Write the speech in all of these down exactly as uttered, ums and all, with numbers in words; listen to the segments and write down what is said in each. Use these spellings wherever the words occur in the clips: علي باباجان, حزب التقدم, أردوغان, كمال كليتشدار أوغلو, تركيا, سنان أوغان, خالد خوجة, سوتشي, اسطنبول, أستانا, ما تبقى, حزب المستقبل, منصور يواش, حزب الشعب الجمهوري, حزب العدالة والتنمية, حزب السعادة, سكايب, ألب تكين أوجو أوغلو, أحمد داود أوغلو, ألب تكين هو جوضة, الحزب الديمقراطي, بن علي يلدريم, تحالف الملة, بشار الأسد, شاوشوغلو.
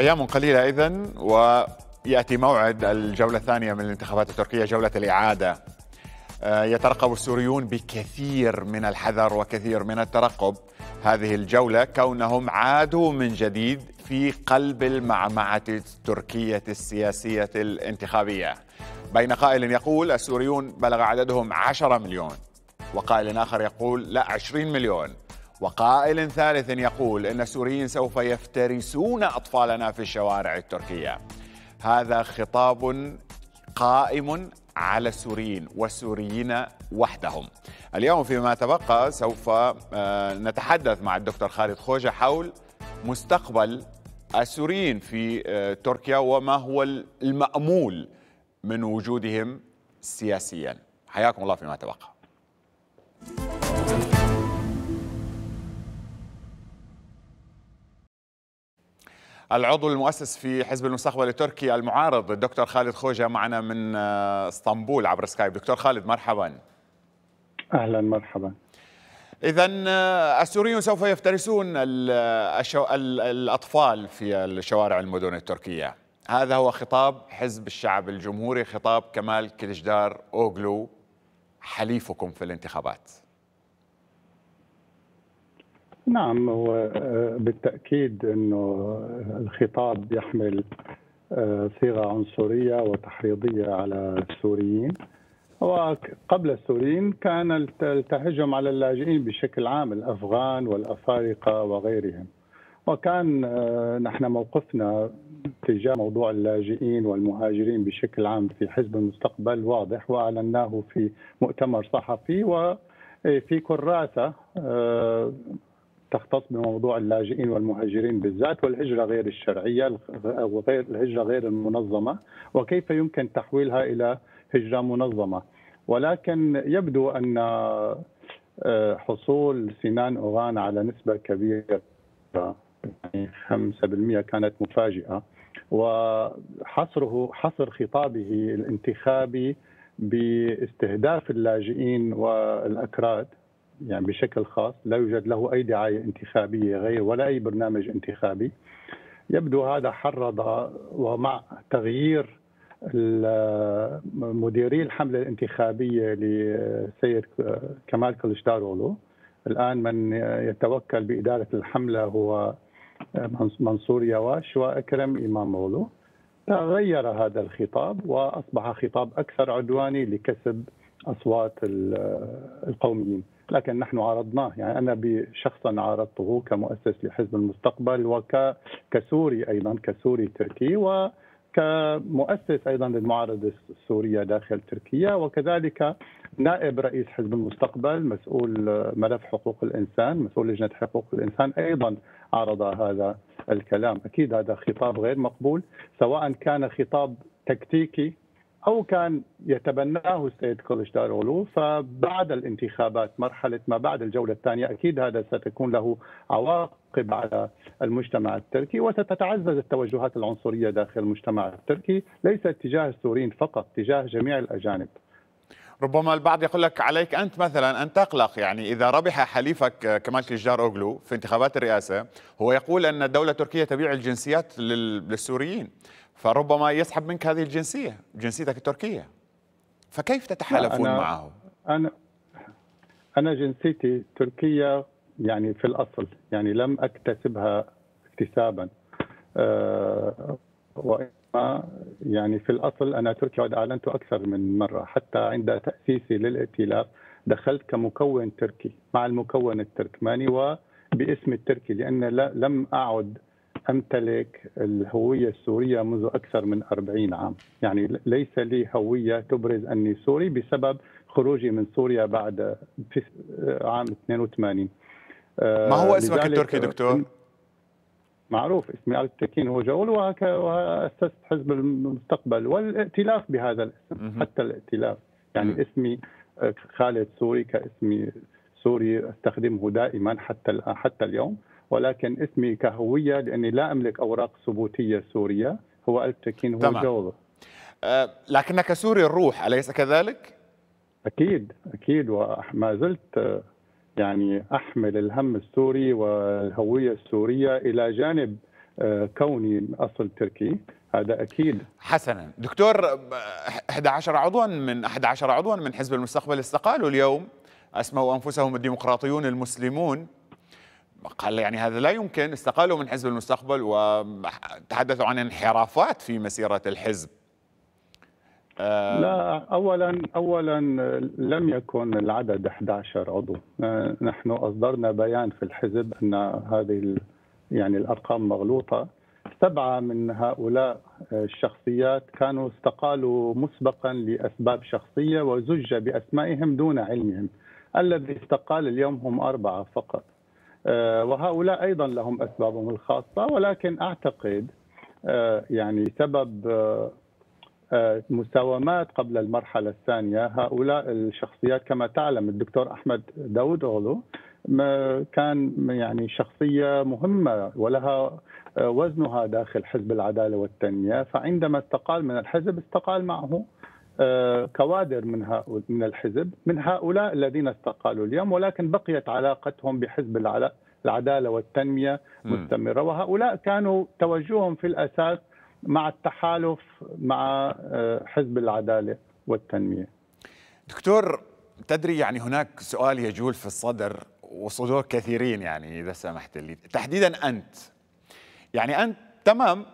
أيام قليلة إذن ويأتي موعد الجولة الثانية من الانتخابات التركية، جولة الإعادة. يترقب السوريون بكثير من الحذر وكثير من الترقب هذه الجولة، كونهم عادوا من جديد في قلب المعمعة التركية السياسية الانتخابية. بين قائل يقول السوريون بلغ عددهم عشرة مليون، وقائل آخر يقول لا عشرين مليون، وقائل ثالث يقول إن السوريين سوف يفترسون أطفالنا في الشوارع التركية. هذا خطاب قائم على السوريين والسوريين وحدهم. اليوم فيما تبقى سوف نتحدث مع الدكتور خالد خوجة حول مستقبل السوريين في تركيا وما هو المأمول من وجودهم سياسيا. حياكم الله فيما تبقى. العضو المؤسس في حزب المستقبل التركي المعارض الدكتور خالد خوجة معنا من اسطنبول عبر سكايب. دكتور خالد مرحبا. أهلا مرحبا. إذن السوريون سوف يفترسون الأطفال في شوارع المدن التركية، هذا هو خطاب حزب الشعب الجمهوري، خطاب كمال كليتشدار أوغلو حليفكم في الانتخابات. نعم، وبالتأكيد أنه الخطاب يحمل صيغة عنصرية وتحريضية على السوريين، وقبل السوريين كان التهجم على اللاجئين بشكل عام، الأفغان والأفارقة وغيرهم، وكان نحن موقفنا تجاه موضوع اللاجئين والمهاجرين بشكل عام في حزب المستقبل واضح، وأعلناه في مؤتمر صحفي و في كراسة تختص بموضوع اللاجئين والمهاجرين بالذات، والهجرة غير الشرعية وغير الهجرة غير المنظمة، وكيف يمكن تحويلها إلى هجرة منظمة. ولكن يبدو أن حصول سنان أوغان على نسبة كبيرة يعني خمسة بالمئة كانت مفاجئة، وحصره حصر خطابه الانتخابي باستهداف اللاجئين والأكراد يعني بشكل خاص، لا يوجد له أي دعاية انتخابية غير ولا أي برنامج انتخابي، يبدو هذا حرض، ومع تغيير مديري الحملة الانتخابية لسيد كمال كليتشدار أوغلو، الآن من يتوكل بإدارة الحملة هو منصور يواش وأكرم إمام أوغلو، تغير هذا الخطاب وأصبح خطاب أكثر عدواني لكسب أصوات القوميين. لكن نحن عرضناه، يعني أنا بشخصا عرضته كمؤسس لحزب المستقبل وكسوري أيضا، كسوري تركي، وكمؤسس أيضا للمعارضة السورية داخل تركيا، وكذلك نائب رئيس حزب المستقبل مسؤول ملف حقوق الإنسان، مسؤول لجنة حقوق الإنسان، أيضا عرض هذا الكلام. أكيد هذا خطاب غير مقبول، سواء كان خطاب تكتيكي أو كان يتبناه السيد كليتشدار أوغلو. فبعد الانتخابات، مرحلة ما بعد الجولة الثانية، أكيد هذا ستكون له عواقب على المجتمع التركي، وستتعزز التوجهات العنصرية داخل المجتمع التركي، ليس تجاه السوريين فقط، تجاه جميع الأجانب. ربما البعض يقول لك عليك أنت مثلا أن تقلق، يعني إذا ربح حليفك كمال كليتشدار أوغلو في انتخابات الرئاسة، هو يقول أن الدولة التركية تبيع الجنسيات للسوريين، فربما يسحب منك هذه الجنسية، جنسيتك التركية، فكيف تتحالفون أنا معه؟ أنا أنا جنسيتي تركية يعني في الأصل، يعني لم أكتسبها اكتسابا، أه يعني في الأصل أنا تركي، وقد أعلنت أكثر من مرة، حتى عند تأسيسي للائتلاف دخلت كمكون تركي مع المكون التركماني وباسم التركي، لأن لم أعد أمتلك الهوية السورية منذ أكثر من أربعين عام، يعني ليس لي هوية تبرز أني سوري بسبب خروجي من سوريا بعد عام اثنين وثمانين. ما هو اسمك التركي دكتور؟ معروف، اسمي ألب تكين هو جول، وأسست حزب المستقبل والائتلاف بهذا الاسم، حتى الائتلاف يعني اسمي خالد سوري كاسمي سوري أستخدمه دائما حتى حتى اليوم، ولكن اسمي كهوية لأني لا أملك أوراق ثبوتية سورية هو ألب تكين هو جوضة. أه لكنك سوري الروح أليس كذلك؟ أكيد أكيد، وما زلت يعني أحمل الهم السوري والهوية السورية إلى جانب كوني من أصل تركي، هذا أكيد. حسنا دكتور، أحد عشر عضوا من أحد عشر عضوا من حزب المستقبل استقالوا اليوم، أسموا أنفسهم الديمقراطيون المسلمون. قال يعني هذا لا يمكن، استقالوا من حزب المستقبل وتحدثوا عن انحرافات في مسيرة الحزب. لا، أولا أولا لم يكن العدد أحد عشر عضو، نحن أصدرنا بيان في الحزب أن هذه يعني الأرقام مغلوطة. سبعة من هؤلاء الشخصيات كانوا استقالوا مسبقا لأسباب شخصية وزج بأسمائهم دون علمهم. الذي استقال اليوم هم أربعة فقط، وهؤلاء أيضا لهم أسبابهم الخاصة، ولكن أعتقد يعني سبب مساومات قبل المرحلة الثانية. هؤلاء الشخصيات كما تعلم الدكتور أحمد داود أوغلو كان يعني شخصية مهمة ولها وزنها داخل حزب العدالة والتنمية، فعندما استقال من الحزب استقال معه كوادر من من الحزب من هؤلاء الذين استقالوا اليوم، ولكن بقيت علاقتهم بحزب العدالة والتنمية مستمرة. وهؤلاء كانوا توجههم في الأساس مع التحالف مع حزب العدالة والتنمية. دكتور تدري يعني هناك سؤال يجول في الصدر وصدور كثيرين، يعني إذا سمحت لي تحديدا أنت، يعني أنت تمام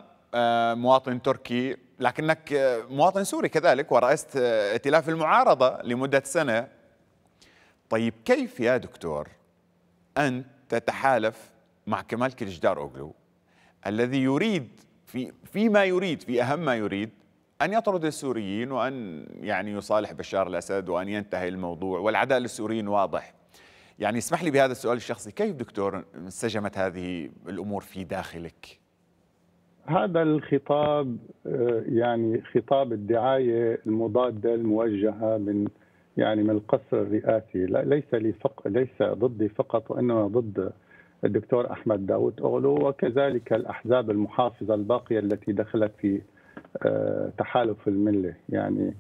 مواطن تركي لكنك مواطن سوري كذلك، ورئست ائتلاف المعارضة لمدة سنة. طيب كيف يا دكتور أنت تتحالف مع كمال كليتشدار أوغلو الذي يريد في فيما يريد في أهم ما يريد أن يطرد السوريين وأن يعني يصالح بشار الأسد وأن ينتهي الموضوع والعداء للسوريين واضح؟ يعني اسمح لي بهذا السؤال الشخصي، كيف دكتور انسجمت هذه الأمور في داخلك؟ هذا الخطاب يعني خطاب الدعاية المضادة الموجهة من يعني من القصر الرئاسي، ليس لي فق ليس ضدي فقط، وإنما ضد الدكتور أحمد داود أوغلو وكذلك الأحزاب المحافظة الباقية التي دخلت في تحالف الملة، يعني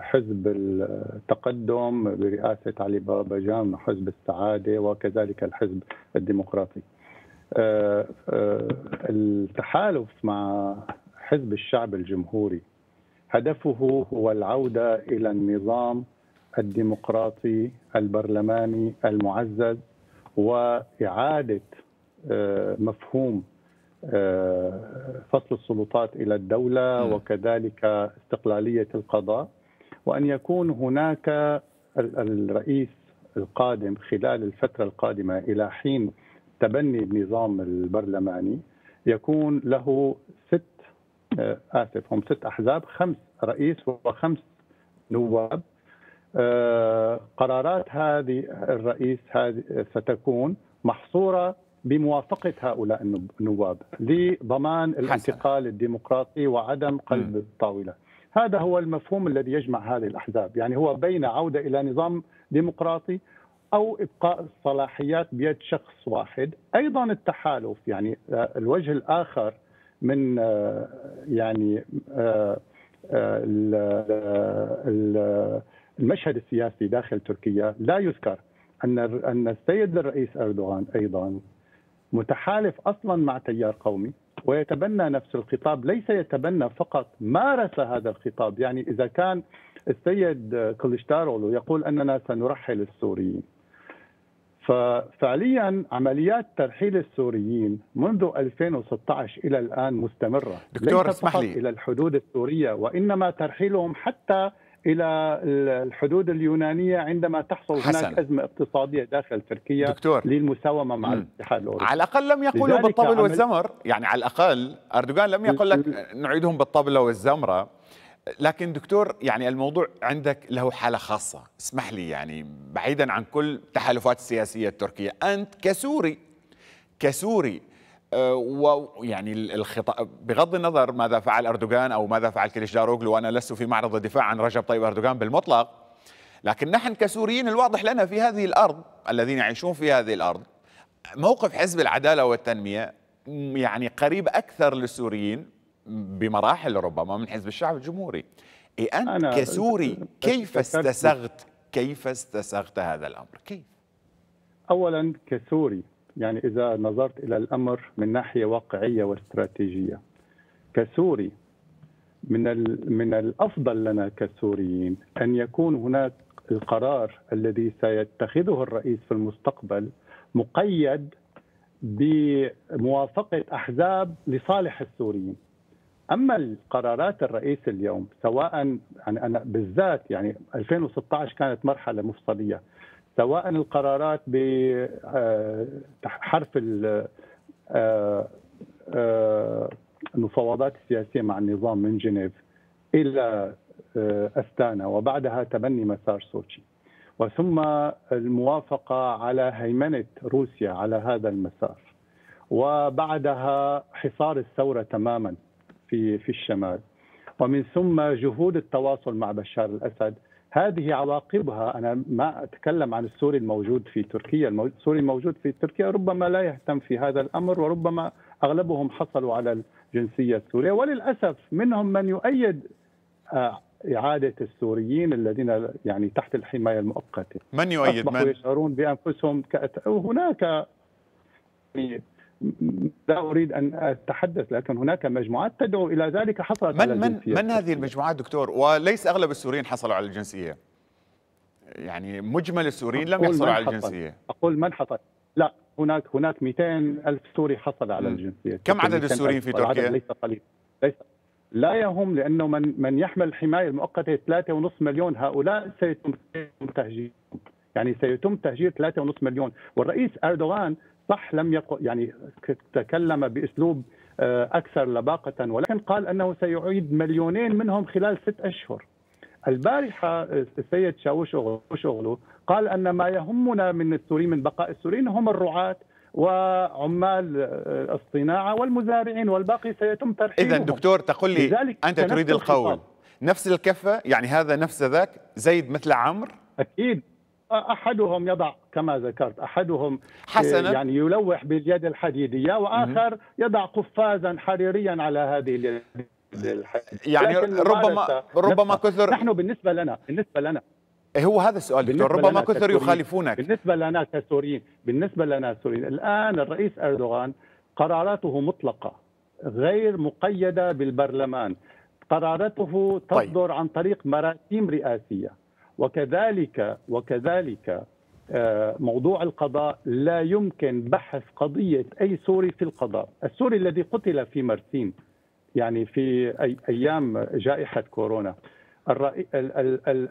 حزب التقدم برئاسة علي باباجان وحزب السعادة وكذلك الحزب الديمقراطي. التحالف مع حزب الشعب الجمهوري هدفه هو العودة إلى النظام الديمقراطي البرلماني المعزز وإعادة مفهوم فصل السلطات إلى الدولة وكذلك استقلالية القضاء، وأن يكون هناك الرئيس القادم خلال الفترة القادمة إلى حين تبني النظام البرلماني يكون له ست آسف هم ست أحزاب، خمس رئيس وخمس نواب. قرارات هذه الرئيس هذه ستكون محصورة بموافقة هؤلاء النواب لضمان الانتقال الديمقراطي وعدم قلب الطاولة. هذا هو المفهوم الذي يجمع هذه الأحزاب، يعني هو بين عودة إلى نظام ديمقراطي أو إبقاء الصلاحيات بيد شخص واحد. أيضا التحالف يعني الوجه الآخر من يعني المشهد السياسي داخل تركيا، لا يذكر أن أن السيد الرئيس أردوغان أيضا متحالف أصلا مع تيار قومي ويتبنى نفس الخطاب، ليس يتبنى فقط، مارس هذا الخطاب. يعني إذا كان السيد كليتشدار أوغلو يقول أننا سنرحل السوريين، ففعليا عمليات ترحيل السوريين منذ ألفين وستة عشر إلى الآن مستمرة. دكتور اسمح لي، إلى الحدود السورية، وإنما ترحيلهم حتى إلى الحدود اليونانية عندما تحصل هناك أزمة اقتصادية داخل تركيا للمساومة مع الاتحاد الأوروبي. على الأقل لم يقولوا بالطبل والزمر، يعني على الأقل أردوغان لم يقل لك نعيدهم بالطبلة والزمرة. لكن دكتور يعني الموضوع عندك له حالة خاصة، اسمح لي يعني بعيدا عن كل تحالفات السياسية التركية، أنت كسوري كسوري أه ويعني الخطاب بغض النظر ماذا فعل أردوغان أو ماذا فعل كليتشدار أوغلو، وأنا لست في معرض الدفاع عن رجب طيب أردوغان بالمطلق، لكن نحن كسوريين الواضح لنا في هذه الأرض الذين يعيشون في هذه الأرض موقف حزب العدالة والتنمية يعني قريب أكثر للسوريين بمراحل ربما من حزب الشعب الجمهوري. إيه أنت كسوري كيف استسغت كيف استسغت هذا الأمر؟ كيف؟ أولا كسوري يعني إذا نظرت إلى الأمر من ناحية واقعية واستراتيجية كسوري، من من الأفضل لنا كسوريين أن يكون هناك القرار الذي سيتخذه الرئيس في المستقبل مقيد بموافقة أحزاب لصالح السوريين. أما القرارات الرئيس اليوم سواء يعني أنا بالذات يعني ألفين وستة عشر كانت مرحلة مفصلية، سواء القرارات بحرف المفاوضات السياسية مع النظام من جنيف إلى أستانا وبعدها تبني مسار سوتشي وثم الموافقة على هيمنة روسيا على هذا المسار وبعدها حصار الثورة تماما في في الشمال ومن ثم جهود التواصل مع بشار الأسد. هذه عواقبها، أنا ما أتكلم عن السوري الموجود في تركيا، السوري الموجود في تركيا ربما لا يهتم في هذا الأمر وربما أغلبهم حصلوا على الجنسية السورية، وللأسف منهم من يؤيد إعادة السوريين الذين يعني تحت الحماية المؤقتة. من يؤيد؟ من يشعرون بأنفسهم كأت... هناك لا أريد أن أتحدث، لكن هناك مجموعات تدعو إلى ذلك حصلت من على الجنسية. من من هذه المجموعات دكتور؟ وليس أغلب السوريين حصلوا على الجنسية، يعني مجمل السوريين لم يحصلوا على الجنسية. أقول من حصل؟ لا، هناك هناك مئتين ألف سوري حصل على الجنسية. كم عدد السوريين في تركيا؟ ليس قليل، ليس لا يهم، لأنه من من يحمل الحماية المؤقتة ثلاثة ونصف مليون، هؤلاء سيتم تهجيرهم، يعني سيتم تهجير ثلاثة ونصف مليون. والرئيس أردوغان صح لم يقل، يعني تكلم بأسلوب أكثر لباقة، ولكن قال أنه سيعيد مليونين منهم خلال ست أشهر. البارحة السيد شاوشوغلو قال أن ما يهمنا من السوريين من بقاء السوريين هم الرعاة وعمال الصناعة والمزارعين والباقي سيتم ترحيلهم. إذا دكتور تقول لي أنت تريد القول نفس الكفة، يعني هذا نفس ذاك، زيد مثل عمرو؟ أكيد، أحدهم يضع كما ذكرت، أحدهم حسنا يعني يلوح باليد الحديدية وآخر يضع قفازا حريريا على هذه اليد الحديدية. يعني ربما ربما كثر نحن بالنسبة لنا بالنسبة لنا هو هذا السؤال دكتور، ربما كثر يخالفونك. بالنسبة لنا كسوريين، بالنسبة لنا السوريين الآن الرئيس أردوغان قراراته مطلقة غير مقيدة بالبرلمان، قراراته تصدر عن طريق مراسيم رئاسية، وكذلك وكذلك موضوع القضاء لا يمكن بحث قضية أي سوري في القضاء. السوري الذي قتل في مرسين يعني في أيام جائحة كورونا،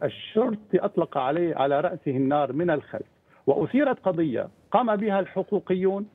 الشرطي أطلق عليه على رأسه النار من الخلف وأثيرت قضية قام بها الحقوقيون،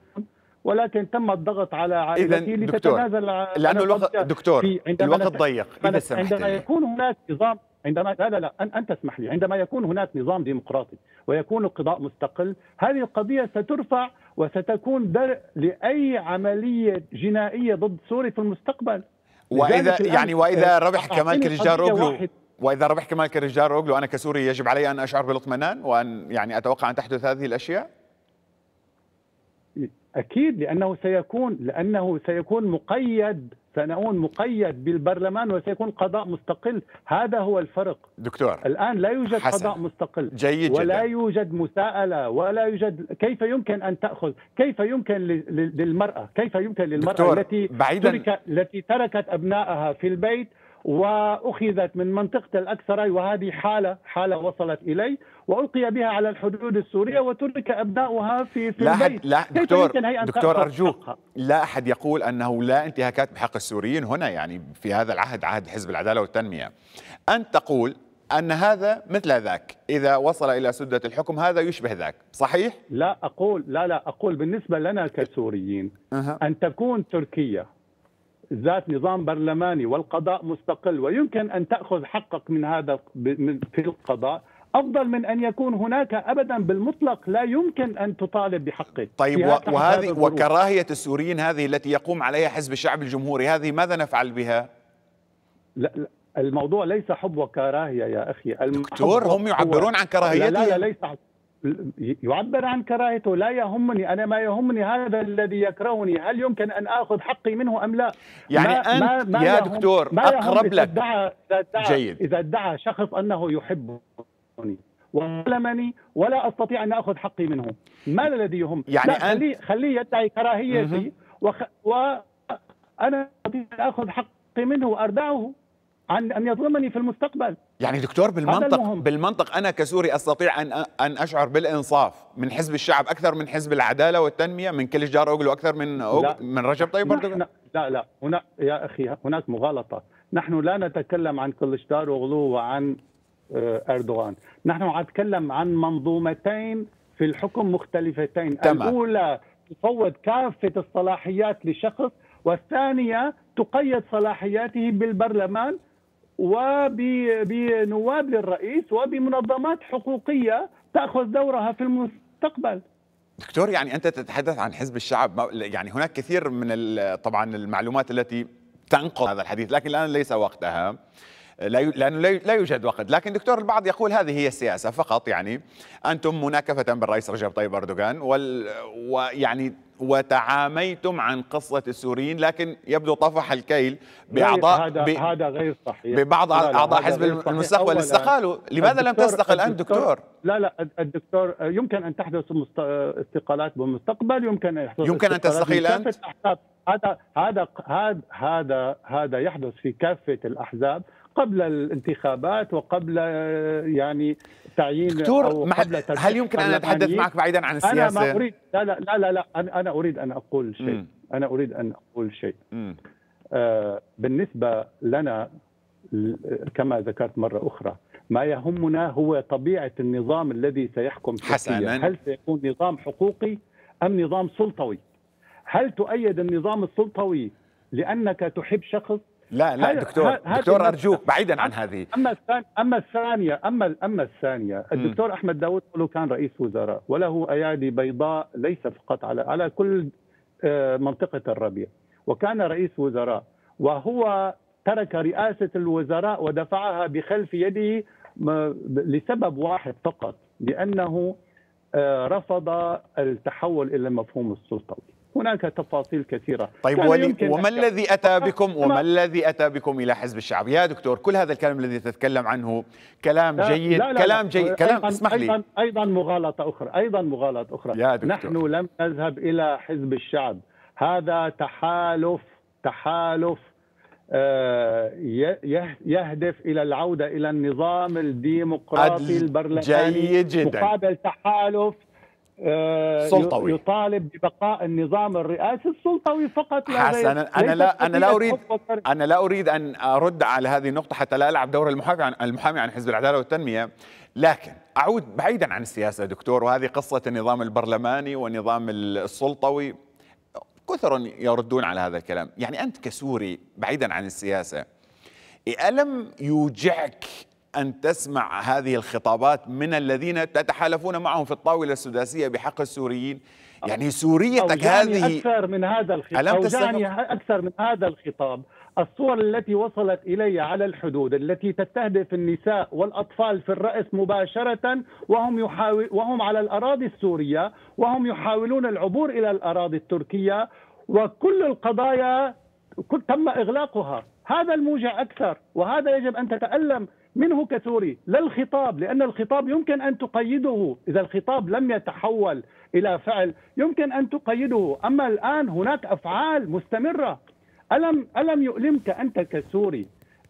ولكن تم الضغط على عائلته لتتنازل لأنه الوقت دكتور الوقت ضيق. إذا سمحت عندما يكون هناك نظام عندما لا لا لا أنت اسمح لي، عندما يكون هناك نظام ديمقراطي ويكون القضاء مستقل هذه القضية سترفع وستكون درء لأي عملية جنائية ضد سوري في المستقبل. وإذا يعني وإذا ربح كمال كليتشدار أوغلو وإذا ربح كمال كليتشدار أوغلو أنا كسوري يجب علي أن أشعر بالاطمئنان وأن يعني أتوقع أن تحدث هذه الأشياء؟ أكيد، لأنه سيكون لأنه سيكون مقيد سنكون مقيد بالبرلمان وسيكون قضاء مستقل. هذا هو الفرق دكتور. الآن لا يوجد حسن. قضاء مستقل جيد ولا جدا. يوجد مساءلة ولا يوجد. كيف يمكن أن تأخذ؟ كيف يمكن للمرأة كيف يمكن للمرأة التي تركت التي تركت أبنائها في البيت وأخذت من منطقة الأكسراي، وهذه حالة حالة وصلت إلي وألقي بها على الحدود السورية وترك أبنائها في في لا البيت. لا دكتور دكتور أرجوك، لا أحد يقول أنه لا انتهاكات بحق السوريين هنا، يعني في هذا العهد عهد حزب العدالة والتنمية. أنت تقول أن هذا مثل ذاك، إذا وصل إلى سدة الحكم هذا يشبه ذاك، صحيح؟ لا أقول لا لا أقول بالنسبة لنا كسوريين أه. أن تكون تركيا ذات نظام برلماني والقضاء مستقل ويمكن أن تأخذ حقك من هذا في القضاء أفضل من أن يكون هناك أبدا بالمطلق لا يمكن أن تطالب بحقك. طيب وهذه وكراهية السوريين هذه التي يقوم عليها حزب الشعب الجمهوري، هذه ماذا نفعل بها؟ لا لا الموضوع ليس حب وكراهية يا أخي دكتور، هم يعبرون عن كراهيتهم. لا لا ليس يعبر عن كراهيته، لا يهمني أنا، ما يهمني هذا الذي يكرهني هل يمكن أن آخذ حقي منه أم لا. يعني ما أنت ما يا ما دكتور أقرب لك إذا ادعى, جيد. إذا ادعى شخص أنه يحبني وظلمني ولا أستطيع أن آخذ حقي منه ما الذي يهم؟ يعني خليه خليه يدعي كراهيتي وخ... وانا اخذ حقي منه واردعه عن ان يظلمني في المستقبل. يعني دكتور بالمنطق بالمنطق انا كسوري استطيع ان ان اشعر بالانصاف من حزب الشعب اكثر من حزب العداله والتنميه، من كليتشدار أوغلو اكثر من أوغلو من رجب طيب أردوغان؟ لا لا هنا يا اخي هناك مغالطه، نحن لا نتكلم عن كليتشدار أوغلو وعن اردوغان، نحن نتكلم عن منظومتين في الحكم مختلفتين، تمام. الاولى تفوض كافه الصلاحيات لشخص، والثانيه تقيد صلاحياته بالبرلمان وبنواب للرئيس وبمنظمات حقوقية تأخذ دورها في المستقبل. دكتور يعني أنت تتحدث عن حزب الشعب، يعني هناك كثير من طبعا المعلومات التي تنقض هذا الحديث، لكن الآن ليس وقتها لأنه لا يوجد وقت. لكن دكتور البعض يقول هذه هي السياسة فقط، يعني أنتم مناكفة بالرئيس رجب طيب أردوغان وال... ويعني وتعاميتم عن قصة السوريين، لكن يبدو طفح الكيل بأعضاء هذا ب... هذا غير صحيح. ببعض أعضاء حزب المستقبل استقالوا، لماذا لم تستقل أنت دكتور؟ لا لا الدكتور يمكن أن تحدث استقالات بالمستقبل، يمكن أن يمكن أن تستقيل أنت. هذا هذا هذا هذا يحدث في كافة الأحزاب قبل الانتخابات وقبل يعني تعيين دكتور قبل. هل يمكن ان اتحدث معك بعيدا عن السياسه؟ انا ما اريد لا لا لا لا انا اريد ان اقول شيء م. انا اريد ان اقول شيء آه بالنسبه لنا كما ذكرت مره اخرى ما يهمنا هو طبيعه النظام الذي سيحكم سوريا، هل سيكون نظام حقوقي ام نظام سلطوي؟ هل تؤيد النظام السلطوي لانك تحب شخص؟ لا لا دكتور دكتور ارجوك بعيدا عن هذه. اما اما الثانيه اما اما الثانيه الدكتور م. احمد داود أوغلو كان رئيس وزراء وله ايادي بيضاء ليس فقط على على كل منطقه الربيع، وكان رئيس وزراء وهو ترك رئاسه الوزراء ودفعها بخلف يده لسبب واحد فقط، لانه رفض التحول الى المفهوم السلطوي. هناك تفاصيل كثيرة. طيب وما الذي أتى بكم وما الذي أتى بكم إلى حزب الشعب يا دكتور؟ كل هذا الكلام الذي تتكلم عنه كلام جيد، لا لا لا كلام جيد، كلام اسمح لي أيضا أيضا مغالطة أخرى، أيضا مغالطة أخرى يا دكتور. نحن لم نذهب إلى حزب الشعب، هذا تحالف تحالف يهدف إلى العودة إلى النظام الديمقراطي البرلماني، جيد جدا، مقابل تحالف سلطوي يطالب ببقاء النظام الرئاسي السلطوي فقط. حسنا انا لا انا لا اريد انا لا اريد ان ارد على هذه النقطه حتى لا العب دور المحامي عن المحامي عن حزب العداله والتنميه، لكن اعود بعيدا عن السياسه دكتور، وهذه قصه النظام البرلماني والنظام السلطوي كثر يردون على هذا الكلام. يعني انت كسوري بعيدا عن السياسه، الم يوجعك أن تسمع هذه الخطابات من الذين تتحالفون معهم في الطاولة السداسية بحق السوريين؟ يعني سوريتك هذه أكثر من هذا الخطاب، أوجعني أكثر من هذا الخطاب الصور التي وصلت إلي على الحدود التي تستهدف النساء والأطفال في الرأس مباشرة، وهم يحاول وهم على الأراضي السورية وهم يحاولون العبور إلى الأراضي التركية، وكل القضايا تم إغلاقها. هذا الموجع أكثر، وهذا يجب أن تتألم منه كسوري، لا الخطاب، لأن الخطاب يمكن أن تقيده، إذا الخطاب لم يتحول إلى فعل يمكن أن تقيده، أما الآن هناك أفعال مستمرة. ألم ألم يؤلمك أنت كسوري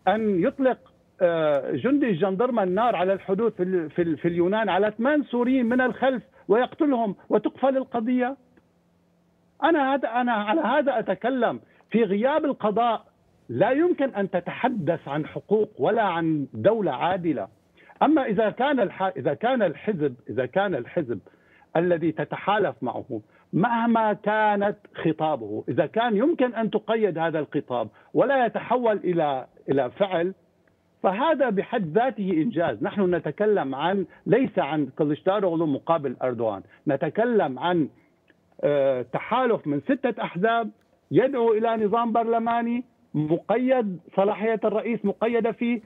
أن يطلق جندي الجندرمة النار على الحدود في في اليونان على ثمان سوريين من الخلف ويقتلهم وتقفل القضية؟ أنا هذا أنا على هذا أتكلم، في غياب القضاء لا يمكن أن تتحدث عن حقوق ولا عن دولة عادلة. أما إذا كان الح... إذا كان الحزب إذا كان الحزب الذي تتحالف معه مهما كانت خطابه، إذا كان يمكن أن تقيد هذا الخطاب ولا يتحول إلى إلى فعل، فهذا بحد ذاته إنجاز. نحن نتكلم عن ليس عن كليتشدار أوغلو مقابل أردوغان، نتكلم عن تحالف من ستة أحزاب يدعو إلى نظام برلماني مقيد، صلاحية الرئيس مقيدة فيه،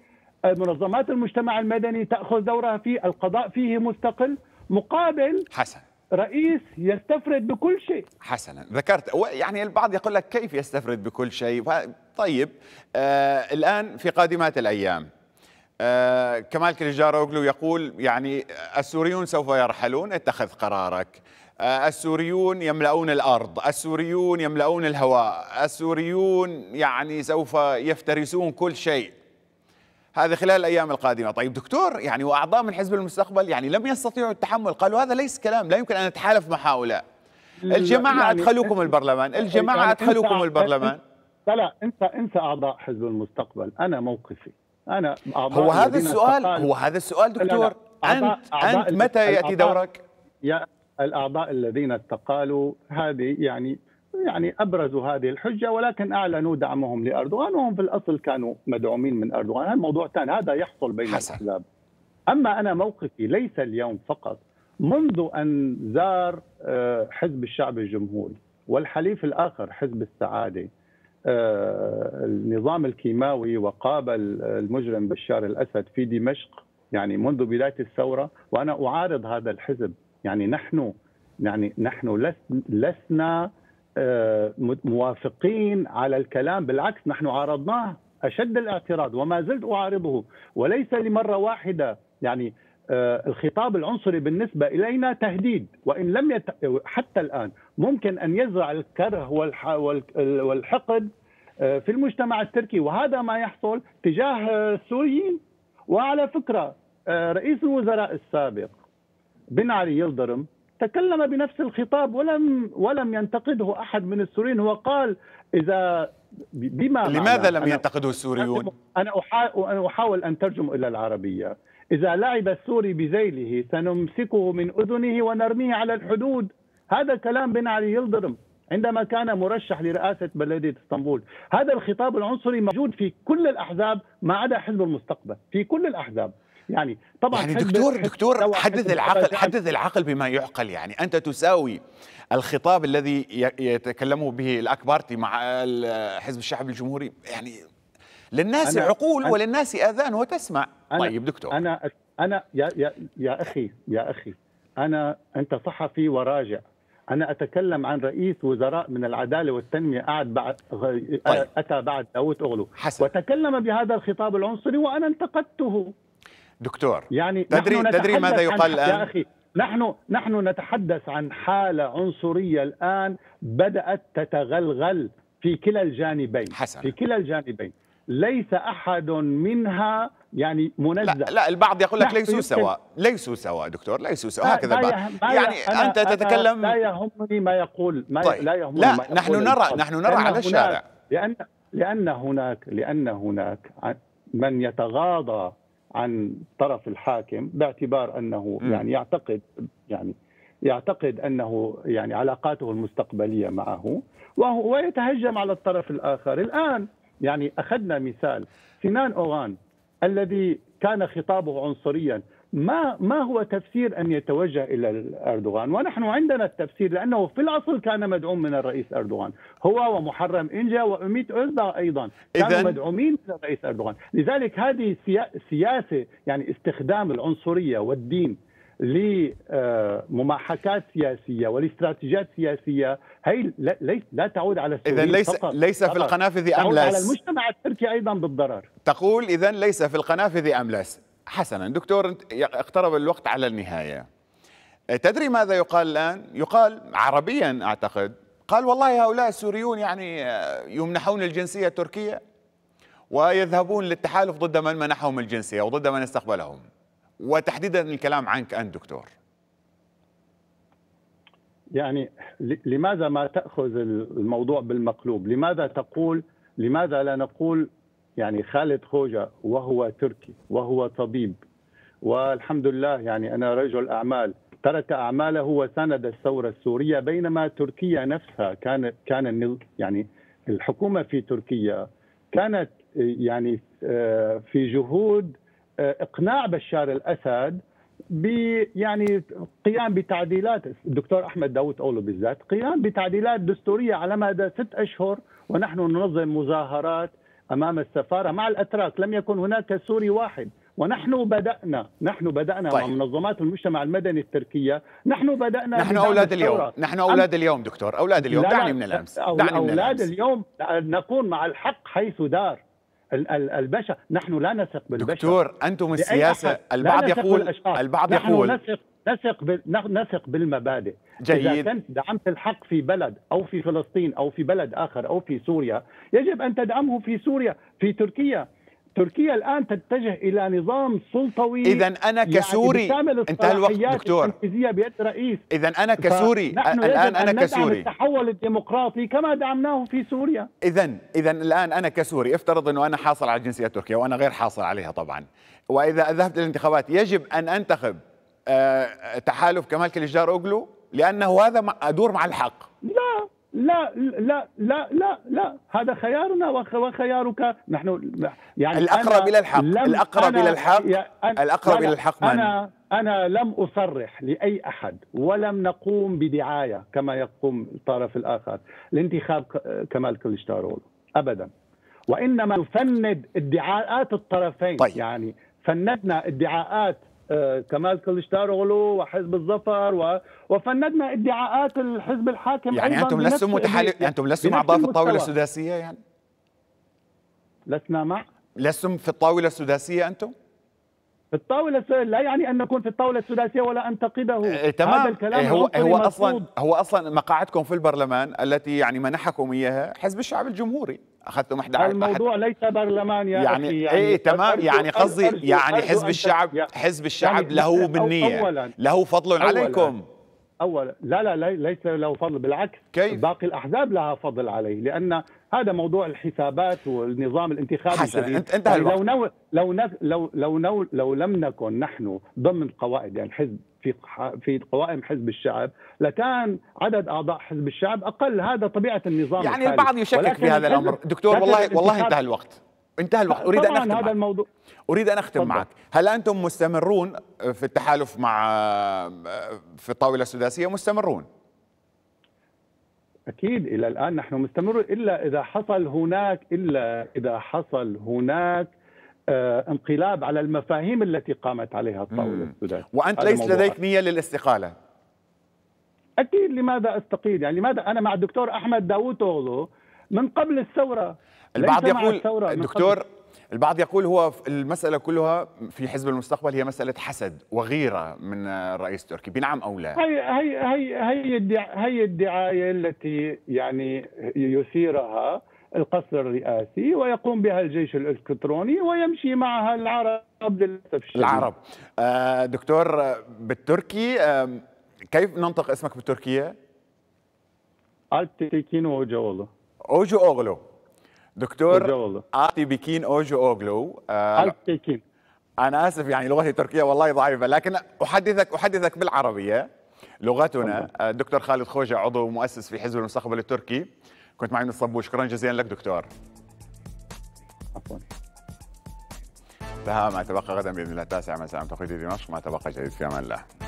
منظمات المجتمع المدني تأخذ دورها فيه، القضاء فيه مستقل، مقابل حسن رئيس يستفرد بكل شيء. حسنا ذكرت، يعني البعض يقول لك كيف يستفرد بكل شيء؟ طيب آه الآن في قادمات الأيام آه كمال كليتشدار أوغلو يقول يعني السوريون سوف يرحلون، اتخذ قرارك. آه السوريون يملؤون الأرض، السوريون يملؤون الهواء، السوريون يعني سوف يفترسون كل شيء. هذا خلال الأيام القادمة. طيب دكتور، يعني وأعضاء من حزب المستقبل يعني لم يستطيعوا التحمل، قالوا هذا ليس كلام، لا يمكن أن نتحالف مع هؤلاء. الجماعة يعني أدخلوكم البرلمان، الجماعة يعني أدخلوكم البرلمان. لا لا، انسى انسى أعضاء حزب المستقبل، أنا موقفي. أنا هو هذا السؤال، هو هذا السؤال دكتور. أعضاء أنت أعضاء أنت متى يأتي دورك؟ يا الأعضاء الذين استقالوا هذه يعني يعني أبرزوا هذه الحجة، ولكن أعلنوا دعمهم لأردوغان، وهم في الأصل كانوا مدعومين من أردوغان. هذا موضوع ثاني، هذا يحصل بين الأحزاب. أما أنا موقفي ليس اليوم فقط، منذ أن زار حزب الشعب الجمهوري والحليف الآخر حزب السعادة النظام الكيماوي وقابل المجرم بشار الأسد في دمشق، يعني منذ بداية الثورة وأنا أعارض هذا الحزب. يعني نحن يعني نحن لسنا موافقين على الكلام، بالعكس نحن عارضناه أشد الاعتراض وما زلت أعارضه، وليس لمرة واحدة. يعني الخطاب العنصري بالنسبة إلينا تهديد، وإن لم يت... حتى الآن ممكن أن يزرع الكره والحقد في المجتمع التركي، وهذا ما يحصل تجاه السوريين. وعلى فكرة رئيس الوزراء السابق بن علي يلدريم تكلم بنفس الخطاب ولم ولم ينتقده أحد من السوريين. هو قال إذا بما لماذا لم ينتقده السوريون؟ أنا أحاول أن ترجم إلى العربية. إذا لعب السوري بذيله سنمسكه من أذنه ونرميه على الحدود. هذا كلام بن علي يلدريم عندما كان مرشح لرئاسة بلدية اسطنبول. هذا الخطاب العنصري موجود في كل الأحزاب ما عدا حزب المستقبل، في كل الأحزاب. يعني طبعا يعني دكتور دكتور حدد العقل، حدد العقل بما يعقل. يعني أنت تساوي الخطاب الذي يتكلم به الأكبارتي مع حزب الشعب الجمهوري. يعني للناس عقول وللناس اذان وتسمع. طيب دكتور، انا انا يا يا يا اخي يا اخي انا انت صحفي وراجع. انا اتكلم عن رئيس وزراء من العداله والتنميه قعد بعد طيب. اتى بعد داود اوغلو حسن. وتكلم بهذا الخطاب العنصري وانا انتقدته دكتور. يعني تدري تدري ماذا يقال الان يا اخي؟ نحن نحن نتحدث عن حاله عنصريه الان بدات تتغلغل في كلا الجانبين حسن. في كلا الجانبين ليس أحد منها يعني منزه. لا, لا البعض يقول لك ليسوا سواء، ليسوا سواء دكتور، ليسوا سواء. هكذا البعض يعني أنا أنت أنا تتكلم. لا يهمني ما يقول ما طيب. لا يهمني لا ما يقول نحن نرى نحن نرى على الشارع. لأن لأن هناك لأن هناك من يتغاضى عن طرف الحاكم باعتبار أنه م. يعني يعتقد يعني يعتقد أنه يعني علاقاته المستقبلية معه، وهو يتهجم على الطرف الآخر. الآن يعني أخذنا مثال سنان أوغان الذي كان خطابه عنصريا. ما ما هو تفسير أن يتوجه إلى أردوغان؟ ونحن عندنا التفسير، لأنه في الأصل كان مدعوم من الرئيس أردوغان، هو ومحرم إنجا وأميت أوزدا أيضا كانوا مدعومين من الرئيس أردوغان. لذلك هذه سياسة يعني استخدام العنصرية والدين لمماحكات سياسية ولاستراتيجيات سياسية، هي ليس لا تعود على السوريين. إذن ليس فقط. ليس في القنافذ أملاس، على المجتمع التركي أيضا بالضرر. تقول إذن ليس في القنافذ أملاس. حسنا دكتور، اقترب الوقت على النهاية. تدري ماذا يقال الآن؟ يقال عربيا أعتقد، قال والله هؤلاء السوريون يعني يمنحون الجنسية التركية ويذهبون للتحالف ضد من منحهم الجنسية وضد من استقبلهم. وتحديدا الكلام عنك أنت دكتور. يعني لماذا ما تأخذ الموضوع بالمقلوب؟ لماذا تقول لماذا لا نقول يعني خالد خوجة وهو تركي وهو طبيب والحمد لله، يعني أنا رجل أعمال، ترك أعماله وساند الثورة السورية، بينما تركيا نفسها كان كان يعني الحكومة في تركيا كانت يعني في جهود إقناع بشار الأسد ب يعني قيام بتعديلات. الدكتور أحمد داود أوغلو بالذات قيام بتعديلات دستورية على مدى ست أشهر، ونحن ننظم مظاهرات أمام السفارة مع الأتراك، لم يكن هناك سوري واحد. ونحن بدأنا نحن بدأنا طيب. مع منظمات المجتمع المدني التركية، نحن بدأنا نحن أولاد اليوم الثورة. نحن أولاد اليوم دكتور، أولاد اليوم، دعني من الأمس، دعني من الأمس. أولاد اليوم نكون مع الحق حيث دار. البشر. نحن لا نثق بالبشر دكتور، أنتم السياسة البعض يقول البعض نحن يقول نثق نثق نثق بالمبادئ. جيد. إذا كنت دعمت الحق في بلد أو في فلسطين أو في بلد آخر أو في سوريا، يجب أن تدعمه في سوريا، في تركيا. تركيا الآن تتجه إلى نظام سلطوي. إذا أنا كسوري يعني انتهى الوقت دكتور. بيد رئيس. إذا أنا كسوري الآن أنا كسوري التحول الديمقراطي كما دعمناه في سوريا. إذا إذا الآن أنا كسوري افترض أنه أنا حاصل على الجنسية التركية وأنا غير حاصل عليها طبعا، وإذا ذهبت للانتخابات يجب أن أنتخب أه تحالف كمال كليتشدار أوغلو لأنه هذا أدور مع الحق. لا لا لا لا لا لا، هذا خيارنا وخيارك. نحن يعني الأقرب إلى الحق. الأقرب إلى الحق. الأقرب إلى الحق. من؟ أنا أنا لم أصرح لأي أحد ولم نقوم بدعاية كما يقوم الطرف الآخر لانتخاب كمال كليتشدار أوغلو أبدا، وإنما نفند ادعاءات الطرفين. طيب. يعني فندنا ادعاءات كمال كليتشدار أوغلو وحزب الظفر، وفندنا ادعاءات الحزب الحاكم. يعني انتم لستم متحالف، انتم لستم اعضاء في الطاوله السداسيه؟ يعني لسنا مع لستم في الطاوله السداسيه. انتم في الطاوله لا يعني ان نكون في الطاوله السداسيه ولا انتقده. إيه تمام. هذا الكلام هو هو اصلا هو اصلا مقاعدكم في البرلمان التي يعني منحكم اياها حزب الشعب الجمهوري، اخذتم احد عشر. الموضوع أحد. ليس برلمان يا يعني اخي. يعني ايه تمام. يعني قصدي يعني, يعني حزب الشعب حزب الشعب يعني له منية، له فضل أولاً عليكم. اولا لا لا ليس له فضل، بالعكس. كيف؟ باقي الاحزاب لها فضل عليه، لان هذا موضوع الحسابات والنظام الانتخابي. حسنا انتهى الوقت. لو نو لو نو لو لو, نو لو لم نكن نحن ضمن قواعد يعني حزب في في قوائم حزب الشعب لكان عدد اعضاء حزب الشعب اقل. هذا طبيعه النظام يعني الحالي. البعض يشكك في هذا الامر دكتور. والله والله انتهى الوقت. انتهى الوقت. اريد ان اختم هذا الموضوع. اريد ان اختم معك. هل انتم مستمرون في التحالف مع في الطاوله السداسيه؟ مستمرون اكيد. الى الان نحن مستمرون الا اذا حصل هناك الا اذا حصل هناك انقلاب على المفاهيم التي قامت عليها الطاولة السوداء. وأنت ليس لديك نية للاستقالة؟ أكيد. لماذا أستقيل؟ يعني لماذا؟ أنا مع الدكتور أحمد داود أوغلو من قبل الثورة. البعض يقول دكتور، البعض يقول هو المسألة كلها في حزب المستقبل هي مسألة حسد وغيرة من الرئيس التركي، بنعم أو لا؟ هي هي هي هي هي الدعاية التي يعني يثيرها القصر الرئاسي ويقوم بها الجيش الإلكتروني ويمشي معها العرب للأسف الشديد. العرب. آه دكتور بالتركي آه كيف ننطق اسمك بالتركية؟ ألب تكين هو جوضة. أوجو أوغلو. دكتور ألب تكين أوجو أوغلو. آه ألب تكين. أنا آسف يعني لغتي التركية والله ضعيفة، لكن أحدثك أحدثك بالعربية لغتنا. آه دكتور خالد خوجة عضو مؤسس في حزب المستقبل التركي، كنت معي من الصبو. شكرا جزيلا لك دكتور. عفوا. انتهى ما تبقى. غدا باذن الله التاسعة مساء بتوقيت دمشق ما تبقى جديد. في امان الله.